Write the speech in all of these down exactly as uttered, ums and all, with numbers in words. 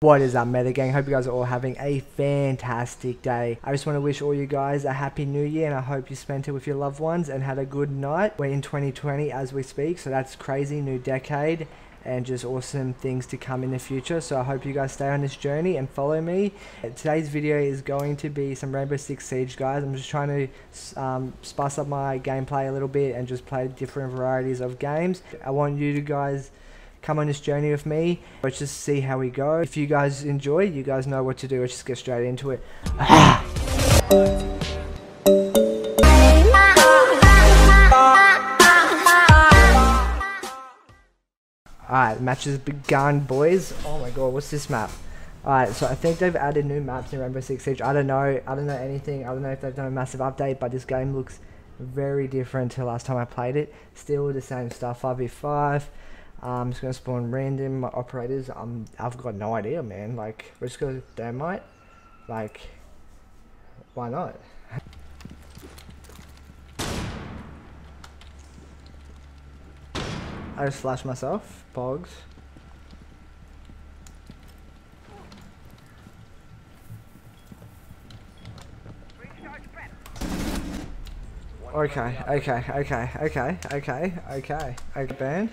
What is up, Medo Gang? Hope you guys are all having a fantastic day. I just want to wish all you guys a happy new year, and I hope you spent it with your loved ones and had a good night. We're in twenty twenty as we speak, so that's crazy, new decade, and just awesome things to come in the future. So I hope you guys stay on this journey and follow me. Today's video is going to be some Rainbow Six Siege, guys. I'm just trying to um, spice up my gameplay a little bit and just play different varieties of games. I want you to guys come on this journey with me. Let's just see how we go. If you guys enjoy, you guys know what to do. Let's just get straight into it. Alright, match has begun, boys. Oh my god, what's this map? Alright, so I think they've added new maps in Rainbow Six Siege. I don't know. I don't know anything. I don't know if they've done a massive update, but this game looks very different to last time I played it. Still the same stuff, five v five. I'm just gonna spawn random operators. Um, I've got no idea, man. Like, we're just gonna dynamite. Like, why not? I just flashed myself. Pogs. Okay, okay, okay, okay, okay, okay, okay, Ben.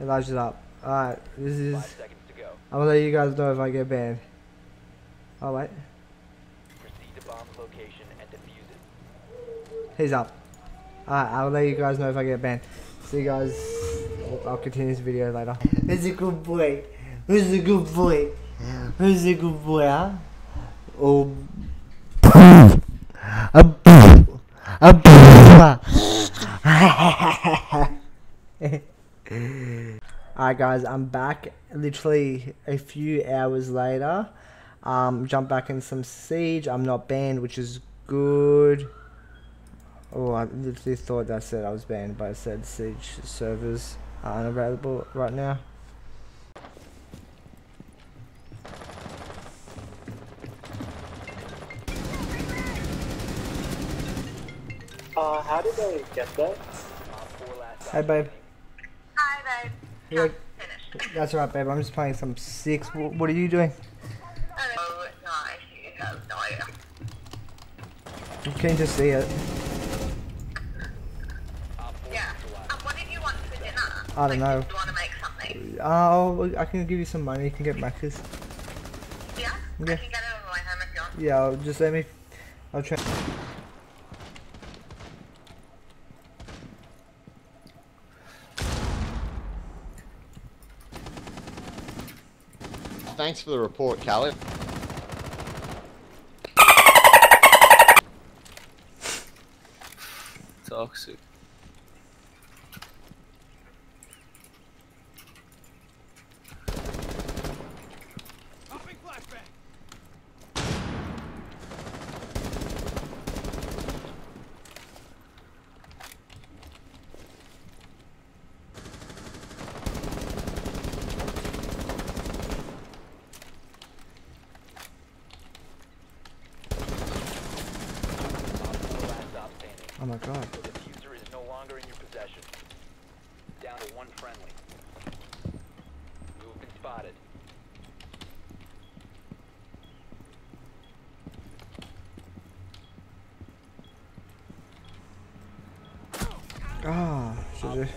It larges up. Alright, this is... I'm gonna let you guys know if I get banned. Oh wait. Proceed to bomb location and defuse it. He's up. Alright, I'll let you guys know if I get banned. See you guys. I'll continue this video later. Who's a good boy? Who's a good boy? Who's a good boy, huh? Oh. A boo. A boo. Alright guys, I'm back literally a few hours later. Um, jump back in some Siege. I'm not banned, which is good. Oh, I literally thought that said I was banned, but it said Siege servers are unavailable right now. Uh, how did they get that? Hey babe. Yeah, that's right, babe. I'm just playing some six. What are you doing? Oh, no, you have no idea. You can just see it. Yeah. Um, what did you want for dinner? I don't like, know. Do you want to make something? Oh, I can give you some money. You can get Macca's. Yeah? Yeah. I can get it on the way home if you want. Yeah, I'll just let me. I'll try. Thanks for the report, Khaled. Toxic. Hopping flashback. Oh my god. The diffuser is no longer in your possession. Down to one friendly. You've been spotted. Ah, oh, should I?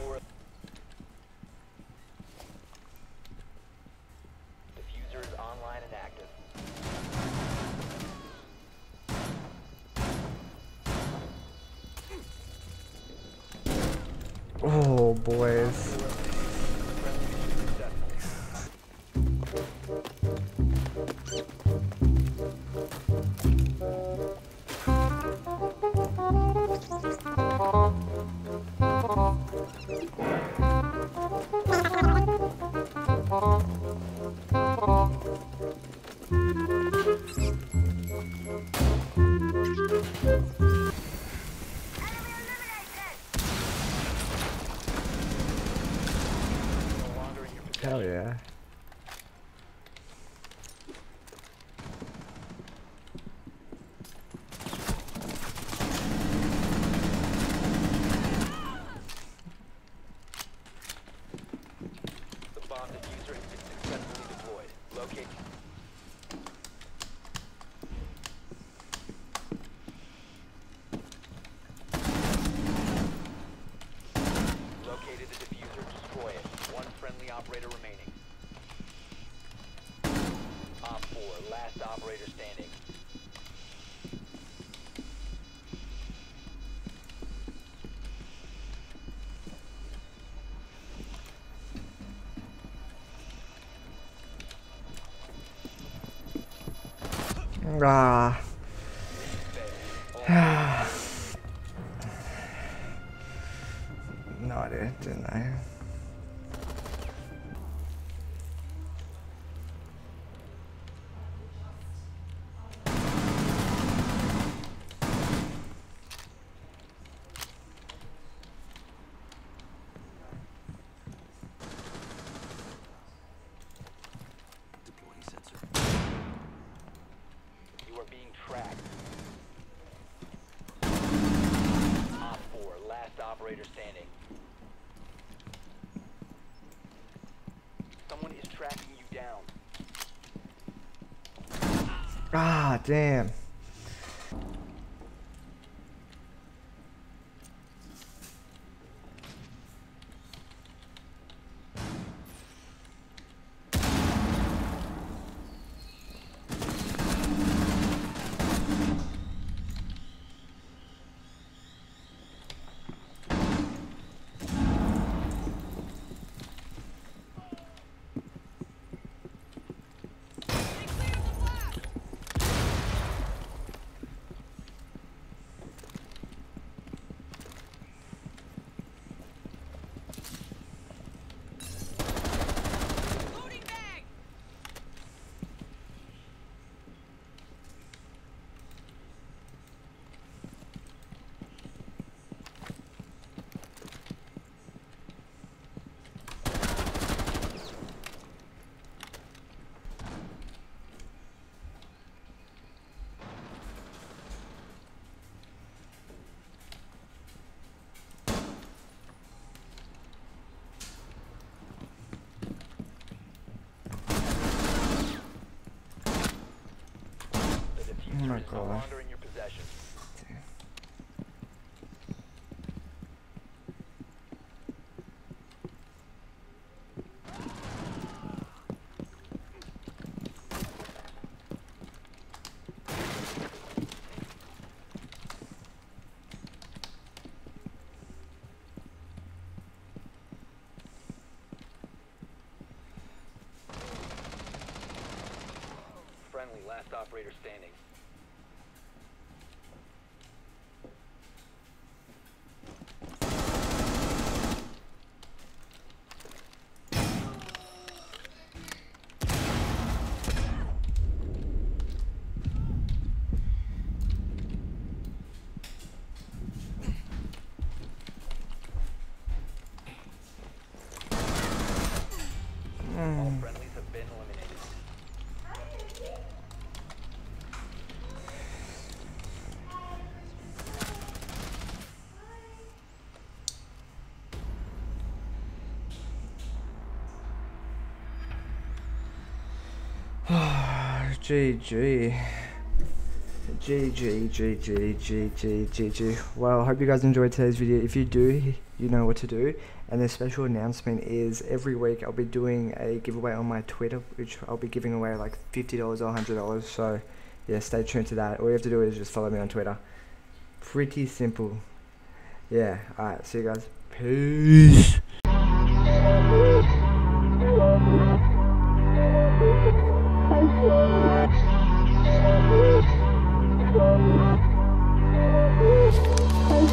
Oh, boys. Hell yeah. operator remaining. Op four, last operator standing. Ah. Not it, didn't I? Operator standing. Someone is tracking you down. Ah, damn. Oh my God. Friendly, last operator standing. All friendlies have been eliminated. G G. G G, G G, G G, G G. Well, I hope you guys enjoyed today's video. If you do, you know what to do. And the special announcement is every week I'll be doing a giveaway on my Twitter, which I'll be giving away like fifty dollars or one hundred dollars. So, yeah, stay tuned to that. All you have to do is just follow me on Twitter. Pretty simple. Yeah, alright, see you guys. Peace.